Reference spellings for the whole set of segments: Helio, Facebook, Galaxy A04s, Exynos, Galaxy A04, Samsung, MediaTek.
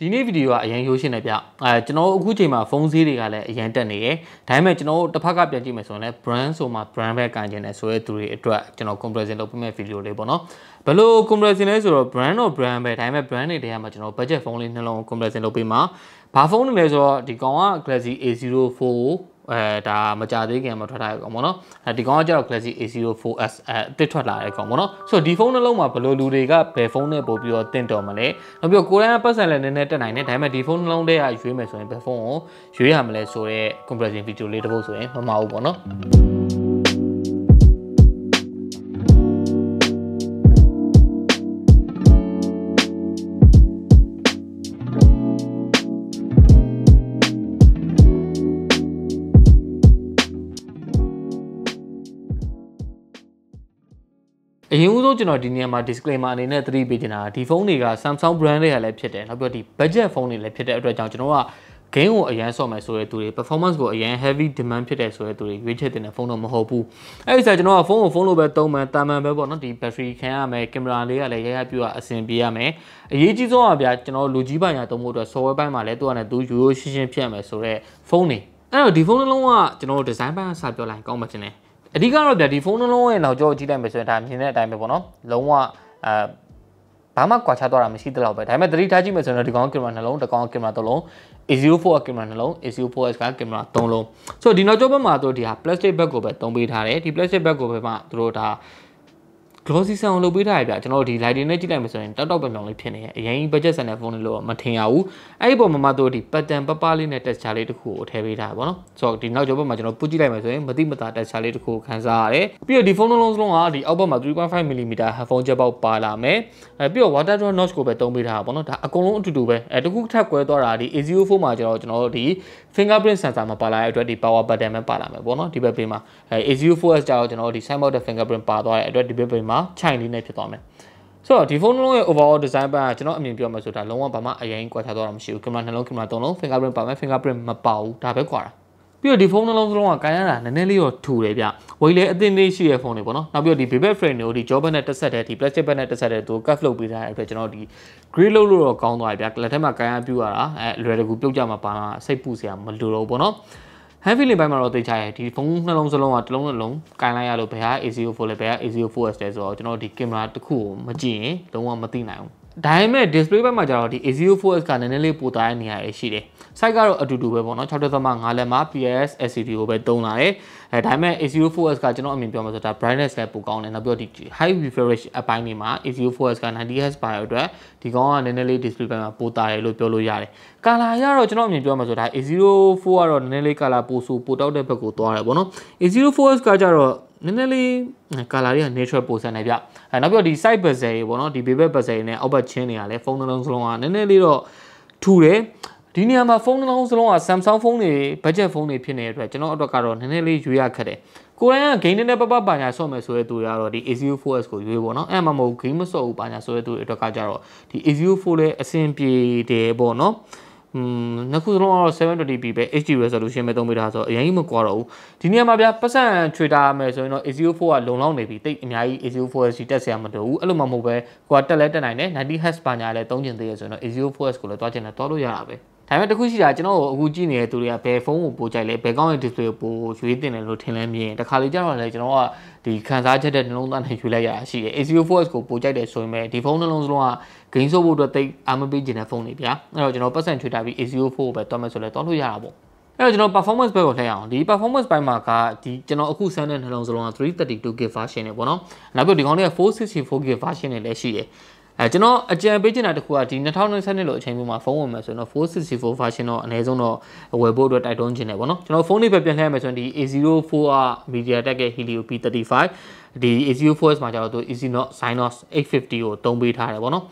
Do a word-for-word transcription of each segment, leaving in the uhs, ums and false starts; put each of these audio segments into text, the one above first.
ဒီနေ့ဗီဒီယိုကအရင်ရိုးရှင်းနေပြအဲကျွန်တော်အခုချိန်မှာဖုန်းဈေးတွေကလည်းအရင်တက်နေတယ်ဒါပေမဲ့ကျွန်တော်တို့တစ်ဖက်ကပြန်ကြည့်မယ်ဆိုရင်လည်း brand ဆိုမှ brand ပဲကန်ကျင်တယ်ဆိုရဲသူတွေအတွက်ကျွန်တော် comparison လုပ်ပေးမယ့်ဗီဒီယိုလေးပေါ့နော်ဘယ်လို comparison လဲဆိုတော့ brand တော့ brand ပဲဒါပေမဲ့ brand တွေထဲမှာကျွန်တော် budget ဖုန်းလေးနှလုံး comparison လုပ်ပေးမှာဘာဖုန်းတွေလဲဆိုတော့ဒီကောင်က Galaxy အေ ศูนย์ สี่အဲဒါမကြသေးခင်မှာထွက်လာရကောင်ပေါ့နော်အဲဒီကောင်ကကျတော့ Galaxy အေ ศูนย์ สี่ เอส အသစ်ထွက်လာတဲ့ကောင်ပေါ့နော်ဆိုတော့ဒီဖုန်းနှလုံးမှာဘယ်လိုလူတွေကဘယ်ဖုန်းနဲ့ပို့ပြီးတော့တင့်တော်မလဲနောက်ပြီးတော့ကိုယ်တိုင်ကပတ်စံလည်းနည်းနည်းတက်နိုင်တယ်ဒါပေမဲ့ဒီဖုန်းနှလုံးတွေကရွေးမယ်ဆိုရင်ဘယ်ဖုန်းကိုရွေးရမလဲဆိုတော့ comparison video လေးတစ်ပုဒ်ဆိုရင်မမှားဘူးပေါ့နော်အရင်ဦးဆုံးကျွန်တော်ဒီနေရာမှာ disclaimer အနေနဲ့သတိပေးချင်တာဒီဖုန်းတွေက Samsung brand တွေကလည်းဖြစ်တယ်နောက်ပြီးတော့ဒီ budget ဖုန်းတွေလည်းဖြစ်တဲ့အတွက်ကြောင့်ကျွန်တော်က game ကိုအရန်ဆော့မယ်ဆိုတဲ့သူတွေ performance ကိုအရန် heavy demand ဖြစ်တဲ့ဆိုတဲ့သူတွေရွေးချယ်တင်တဲ့ဖုန်းတော့မဟုတ်ဘူးအဲ့ဒီဆိုကျွန်တော်ကဖုန်းကိုဖုန်းလိုပဲသုံးမှန်တာမန်ပဲပေါ့နော်ဒီ battery ခံရမယ် camera လေးကလည်းရရပြူရအဆင်ပြေရမယ်အရေးကြီးဆုံးကဗျာကျွန်တော်လူကြီးပိုင်းညာသုံးဖို့အတွက် software ပိုင်းမှာလည်းသူကလည်းသူရိုးရိုးရှင်းရှင်းဖြစ်ရမယ်ဆိုတဲ့ဖုန်းတွေအဲ့တော့ဒီဖုန်းနှလုံးကကျွန်တော် design ပိုင်းအစပြောလိုက်ကောင်းမှတင်တယ်အဓိကတော့ဗျာဒီဖုန်းနှလုံးရဲ့နောက်ကျောကြည့်လိုက်မယ်ဆိုရင်ဒါမြင်တဲ့အတိုင်းပဲပေါ့နော်လုံးဝအဲဘာမှကွာခြားသွားတာမရှိသလောက်ပဲဒါပေမဲ့သတိထားကြည့်မယ်ဆိုရင်ဒီကောင်ကင်မရာနှလုံးတစ်ကောင်ကင်မရာသုံးလုံး အေ ศูนย์ สี่ ကင်မရာနှလုံး အေ ศูนย์ สี่ เอส ကကင်မရာသုံးလုံးဆိုတော့ဒီနောက်ကျောဘက်မှာတို့ဒီဟာ plastic bag ကိုပဲသုံးပေးထားတယ်ဒီ plastic bag ကိုပဲမှတို့ဒါ glossy sound လုပ်ပေးထားရဗျာကျွန်တော်ဒီ lighting နဲ့ကြည့်လိုက်မယ်ဆိုရင်တောက်တောက်ပျောင်ပျောင်လေးဖြစ်နေရဲ့အရင် budget ဆန်တဲ့ဖုန်းလေးလို့မထင်ရဘူးအဲ့ဒီပုံမှာမှတို့ဒီ pattern ပပလေးနဲ့ texture လေးတစ်ခုကိုထည့်ပေးထားရပေါ့နော်ဆိုတော့ဒီနောက်ကျောဘက်မှာကျွန်တော်ပုတ်ကြည့်လိုက်မယ်ဆိုရင်မတိမတာ texture လေးတစ်ခုကိုခန်းစားရတယ်ပြီးတော့ဒီဖုန်းလုံးလုံးစလုံးကဒီအောက်ဘက်မှာ three point five millimeter headphone jack ပေါက်ပါလာမယ်အဲပြီးတော့ water drop notch ကိုပဲသုံးပေးထားရပေါ့နော်ဒါအကုန်လုံးအတူတူပဲအဲတစ်ခုထပ်ကွဲသွားတာဒီ အေ ศูนย์ สี่ မှာကျွန်တော်ကျွန်တော်တို့ဒီ fingerprint sensor မှာပါလာတဲ့အတွက်ဒီ power button ပဲပါလာမယ်ပေါ့နော်ဒီဘက်ဘေးမှာအဲ အေ ศูนย์ สี่ เอส ကျတော့ကျွန်တော်တို့ဒီ side mount fingerprint ပါသွားတဲ့အတွက်ဒီဘက်ဘေးမှာချိုင်လေးနဲ့ဖြစ်သွားမယ်ဆိုတော့ဒီဖုန်းလုံးရဲ့ overall design ပိုင်းကကျွန်တော်အမြင်ပြောမှာဆိုတာလုံးဝဘာမှအရင်ကွာခြားသွားတာမရှိဘူးကင်မရာနှလုံးကင်မရာသုံးလုံး fingerprint ပါမယ် fingerprint မပါဘူးဒါပဲကွာတာပြီးတော့ဒီဖုန်းနှလုံးစလုံးကကန်ရတာနည်းနည်းလေးတော့ထူတယ်ဗျဝိတ်လည်းအသင့်လေးရှိရဲ့ဖုန်းတွေပေါ့နော်နောက်ပြီးတော့ဒီ bevel frame တွေကိုဒီ jaw ဘက်နဲ့တက်ဆက်တဲ့ဒီ plastic ဘက်နဲ့တက်ဆက်တဲ့သူ cut လုပ်ပေးထားတဲ့အတွက်ကျွန်တော်ဒီ grey လုပ်လို့တော့ကောင်းသွားပြီဗျလက်ထက်မှာကန်ရပြူရတာအဲလွယ်တကူပြုတ်ကြမှာပါမှာစိတ်ပူစရာမလိုတော့ဘူးပေါ့နော် hand feeling ပိုင်းမှာတော့သိချရဲ့ဒီဖုန်းနှလုံးစလုံးကတစ်လုံးနှလုံးကိုင်လိုက်ရလို့ဘယ်ဟာ အေ ศูนย์ สี่ လဲဘယ်ဟာ အေ ศูนย์ สี่ เอส လဲဆိုတော့ကျွန်တော်ဒီကင်မရာတစ်ခုကိုမကြည့်ရင်လုံးဝမသိနိုင်ဘူးဒါပေမဲ့ display ဘက်မှာကျတော့ဒီ အေ ศูนย์ สี่ เอส ကနည်းနည်းလေးပိုသားတဲ့နေရာတွေရှိတယ်။ size ကတော့အတူတူပဲပေါ့နော်six point fiveလက်မှာ P S L C D ကိုပဲသုံးလာတယ်။အဲဒါပေမဲ့ အေ ศูนย์ สี่ เอส ကကျွန်တော်အမြင်ပြောမှာဆိုတာ brightness လည်းပိုကောင်းတယ်။နောက်ပြီးတော့ဒီ high refresh အပိုင်းတွေမှာ အေ ศูนย์ สี่ เอส ကninety hertz ပါရအတွက်ဒီကောင်ကနည်းနည်းလေး display ဘက်မှာပိုသားတယ်လို့ပြောလို့ရတယ်။ color ရတော့ကျွန်တော်အမြင်ပြောမှာဆိုတာ အေ ศูนย์ สี่ ကတော့နည်းနည်းလေး color ပိုဆူပိုတောက်တဲ့ဘက်ကိုသွားတယ်ပေါ့နော်။ အေ ศูนย์ สี่ เอส ကကျတော့နည်းနည်းလေး color တွေက natural ပုံစံနဲ့ဗျအဲနောက်ပြီးတော့ဒီ side bezel တွေပေါ့နော်ဒီ bevel bezel တွေနဲ့အောက်ဘက်ချင်းတွေကလည်းဖုန်းနှလုံးစလုံးကနည်းနည်းလေးတော့ထူတယ်ဒီနေရာမှာဖုန်းနှလုံးစလုံးက Samsung ဖုန်းတွေ budget ဖုန်းတွေဖြစ်နေတဲ့အတွက်ကျွန်တော်အတွက်ကတော့နည်းနည်းလေးရွေးရခက်တယ်ကိုယ်တိုင်က game နဲ့ပပပါညာဆော့မယ်ဆိုတဲ့သူတွေကတော့ဒီ အေ ศูนย์ สี่ เอส ကိုရွေးပေါ့နော်အဲ့မှာမဟုတ် game မဆော့ဘူးပါညာဆိုတဲ့သူတွေအတွက်ကကြတော့ဒီ အေ ศูนย์ สี่ လဲအဆင်ပြေတယ်ပေါ့နော်อืมနောက်ခုစလုံးကတော့ seven twenty p ပဲ H D resolution ပဲသုံးပေးတာဆိုတော့အရင်ကြီးမကွာတော့ဘူးဒီနေရာမှာဗျာပတ်စံချွေတာရမယ်ဆိုရင်တော့ အေ ศูนย์ สี่ ကလုံလောက်နေပြီတိတ်အများကြီး အေ ศูนย์ สี่ တက်စရာမလိုဘူးအဲ့လိုမှမဟုတ်ပဲကွာတက်လဲတက်နိုင်တယ်ninety hertz ပါညာလဲသုံးကျင်သေးရဆိုရင်တော့ အေ ศูนย์ สี่ ကိုလည်းတွားကျင်လဲတွားလို့ရတာပဲဒါပေမဲ့တစ်ခုရှိတာကျွန်တော်အခုကြည့်နေတဲ့သူတွေကဘယ်ဖုန်းကိုပို့ကြိုက်လဲဘယ်ကောင်းတဲ့ display ကိုပို့ရွေးတင်တယ်လို့ထင်လဲမြင်တခါလေကြတော့လည်းကျွန်တော်ကဒီခံစားချက်တဲ့နှလုံးသားနဲ့ရွေးလိုက်ရတာရှိတယ် အေ ศูนย์ สี่ ကိုပို့ကြိုက်တယ်ဆိုရင်ပဲဒီဖုန်းနှလုံးစလုံးက game ဆိုဖို့အတွက်တိတ်အားမပေးချင်တဲ့ဖုန်းတွေဗျာအဲ့တော့ကျွန်တော်ပတ်စံထွေတာပြီး အေ ศูนย์ สี่ ကိုပဲတွားမယ်ဆိုလဲတွားလို့ရတာပေါ့အဲ့တော့ကျွန်တော် performance ဘက်ကိုလှည့်အောင်ဒီ performance ဘက်မှာကဒီကျွန်တော်အခုစမ်းတဲ့နှလုံးစလုံးကthree thirty-two gig version နဲ့ပေါ့နော်နောက်ပြီးဒီကောင်းလေးကfour sixty-four gig version နဲ့လည်းရှိတယ်အဲကျွန်တော်အကြံပေးချင်တာတစ်ခုကဒီtwenty twenty-twoလို့အချိန်မျိုးမှာဖုန်းဝင်မယ်ဆိုရင်တော့four sixty-four version တော့အနည်းဆုံးတော့ဝယ်ဖို့အတွက်တိုက်တွန်းချင်တယ်ပေါ့နော်ကျွန်တော်ဖုန်းလေးပဲပြန်လှည့်မယ်ဆိုရင်ဒီ အေ ศูนย์ สี่ က MediaTek ရဲ့ Helio P thirty-five ဒီ အေ ศูนย์ สี่ မှာကျတော့သူ Exynos Synos eight fiftyကိုသုံးပေးထားတယ်ပေါ့နော်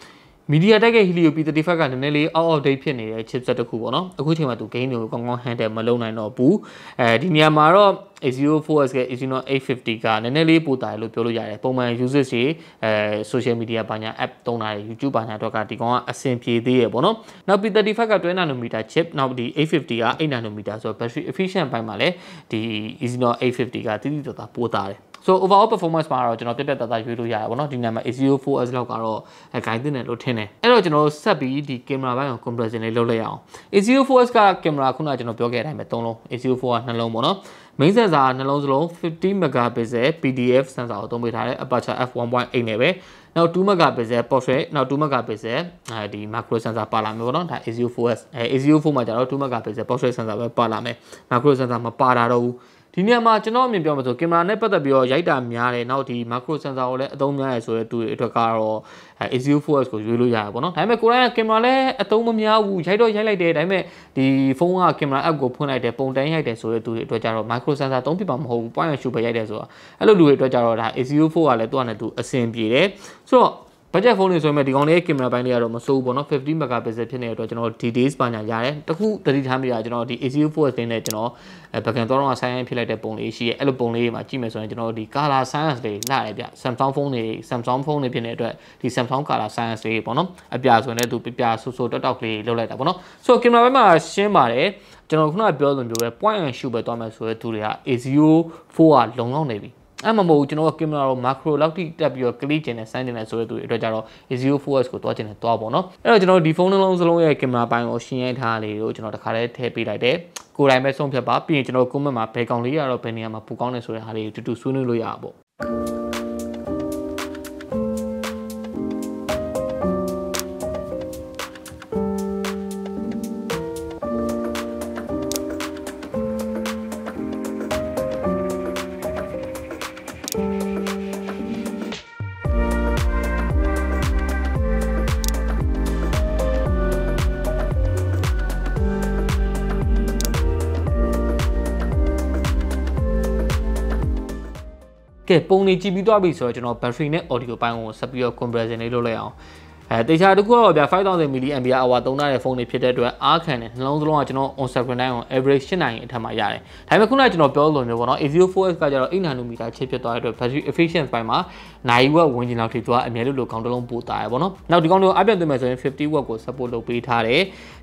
MediaTek ရဲ့ Helio P thirty-five ကနည်းနည်းလေး out of date ဖြစ်နေတဲ့ chipset တစ်ခုပေါ့နော်အခုချိန်မှာသူ game တွေကိုကောင်းကောင်း handle မလုပ်နိုင်တော့ဘူးအဲဒီနေရာမှာတော့ အေ ศูนย์ สี่ က Exynos eight fiftyကနည်းနည်းလေးပိုတာတယ်လို့ပြောလို့ရတယ်ပုံမှန် usage တွေအဲ social media ဘာညာ app သုံးတာတွေ YouTube ဘာညာတော့ကဒီကောင်ကအဆင်ပြေသေးရပေါ့နော်နောက် P thirty-five ကtwenty nanometer chip နောက်ဒီ eight fiftyကeight nanometer ဆိုတော့ battery efficient ဘိုင်းမှာလည်းဒီ Exynos eight fiftyကတိတိတော်တော်ပိုတာတယ် So overall performance mara jeno pya pya ta ta yue lo ya ba no. Di nai ma A zero four S lok ka ro gai tin ne lo thin ne. Ai lo jeno set bi di camera bai ko comparison le lok lai ya. A zero four S ka camera khuna jeno pyo kya dai ma three long. A zero four S two long ba no. Main sensor two long solo fifty megapixel P D F sensor ko thong pai tha le aperture f one point eight ne be. Now two megapixel portrait, now two megapixel uh, the macro sensor pa la me ba no. Da A zero four S A zero four ma jeno two megapixel portrait sensor ba pa la me. Macro sensor ma pa da do. Di ne ma jeno myin pyo ma so camera ne pattat pi yo yai ta mya le. Now the macro sensor ko le athong mya le so le tu atwat ka ro A zero four S ko yue lo ya ba no. Da mai ko rai camera le athong ma mya bu yai dot yai lai de. Da mai the phone ka camera app ko phun lai de pong tan yai de so le tu atwat ja ro macro sensor three pip ma ma ho bu point and shoot ba yai de so a. Ai lo lu de atwat ja ro da A zero four ka le tu ka ne tu asin pi de. So budget phone ni so mai di kaung le camera bai le ya ro ma so bu ba no fifty megapixel phit ne atwat jeno details ba nya ya de. Taku tari tha mi ya jeno di A zero four S tin ne jeno ပကံတော်တော့ဆိုင်ရင်ဖြစ်လိုက်တဲ့ပုံလေးရှိရဲ့အဲ့လိုပုံလေးမှာကြည့်မယ်ဆိုရင်ကျွန်တော်ဒီ color science တွေနှားတယ်ဗျ Samsung phone တွေ Samsung phone တွေဖြစ်နေတဲ့အတွက်ဒီ Samsung color science တွေပေါ့နော်အပြာဆိုရင်လည်းသူပြပြဆိုဆိုတောက်တောက်လေးလုပ်လိုက်တာပေါ့နော် so camera ဘက်မှာရှင်းပါတယ်ကျွန်တော်ခုနကပြောလိုမျိုးပဲ point and shoot ပဲသွားမယ်ဆိုတော့သူတွေက A zero four ကလုံလောက်နေပြီ အမမို့ကျွန်တော်က camera ရော macro လောက်ထိတက်ပြီးတော့ click ကျင်နဲ့ sign ကျင်နဲ့ဆိုတဲ့သူတွေအတွက်ကြတော့ A zero four S ကိုသွားကျင်နဲ့သွားပေါ့နော်အဲ့တော့ကျွန်တော်ဒီ phone နှလုံးစလုံးရဲ့ camera ဘိုင်းကိုရှင်းရထားလေးကိုကျွန်တော်တစ်ခါတည်းထည့်ပေးလိုက်တယ်ကိုယ်တိုင်ပဲဆုံးဖြတ်ပါပြီးရင်ကျွန်တော် comment မှာဘယ်ကောင်လေးရတော့ဘယ်နေရာမှာပူကောင်းနေဆိုတဲ့ဟာလေးကိုတူတူဆွေးနွေးလို့ရပါပေါ့ ပုံနေကြည့်ပြီးသွားပြီဆိုတော့ကျွန်တော် battery နဲ့ audio ပိုင်းကိုဆက်ပြီးတော့ comparison လေးလုပ်လိုက်အောင် အဲတေချာတကူတော့ဗျာ five thousand milliamp hour သုံးထားတဲ့ဖုန်းတွေဖြစ်တဲ့အတွက် အားခံတဲ့နှလုံးစလုံးကကျွန်တော် on screen time ကို average eightနာရီ အထက်မှာရတယ်ဒါပေမဲ့ခုနကကျွန်တော်ပြောလိုမျိုးပေါ့နော် A zero four S ကကျတော့ eight nanometer chip ဖြစ်သွားတဲ့အတွက် battery efficient ပိုင်းမှာ nine watt ဝင်ကျင်လောက်ထိသွားအမြဲတလို့ကောင်တလုံးပို့တာရယ်ပေါ့နော် နောက် ဒီကောင်တို့အပြန်သွင်းမယ်ဆိုရင် fifty watt ကို support လုပ်ပေးထားတယ်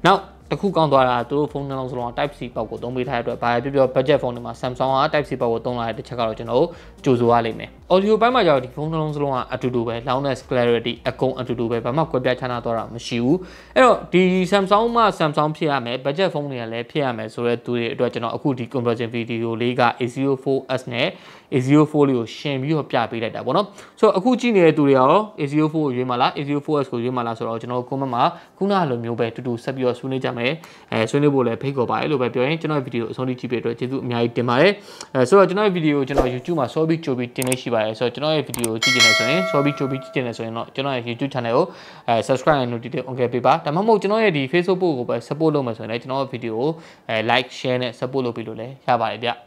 နောက် တခုကောင်းသွားတာသူတို့ဖုန်းနှလုံးစလုံးက type c ပေါက်ကိုသုံးပေးထားတဲ့အတွက်ဘာပဲပြောပြော budget phone တွေမှာ Samsung က type c ပေါက်ကိုသုံးလာတဲ့တစ်ချက်ကတော့ကျွန်တော်တို့ကြိုဆိုရလိမ့်မယ် audio ဘက်မှာကြောက်ဒီဖုန်းနှလုံးစလုံးကအတူတူပဲ loudness clarity အကုန်အတူတူပဲဘာမှကွဲပြားခြားနားတော့တာမရှိဘူးအဲ့တော့ဒီ Samsung မှာ Samsung ဖြစ်ရမယ် budget phone တွေကလည်းဖြစ်ရမယ်ဆိုတဲ့သူတွေအတွက်ကျွန်တော်အခုဒီ comparison video လေးက A zero four S နဲ့ A zero four လေးကိုရှင်ပြီးတော့ပြပေးလိုက်တာပေါ့နော် so အခုကြည့်နေတဲ့သူတွေရော A zero four ကိုရွေးမှာလား A zero four S ကိုရွေးမှာလားဆိုတော့ကျွန်တော် comment မှာခုနလိုမျိုးပဲတူတူဆက်ပြီးတော့ဆွေးနွေးကြ အဲဆွေးနွေးဖို့လည်းဖိတ်ခေါ်ပါတယ်လို့ပဲပြောရင်ကျွန်တော် YouTube channel ကို subscribe and notification on ပေးပါဒါမှမဟုတ်ကျွန်တော်ရဲ့ဒီ Facebook ကိုပဲ support လုပ်မယ်ဆိုရင်လည်းကျွန်တော် video ကို like share နဲ့ support လုပ်ပေးလို့လည်းရပါတယ်ဗျ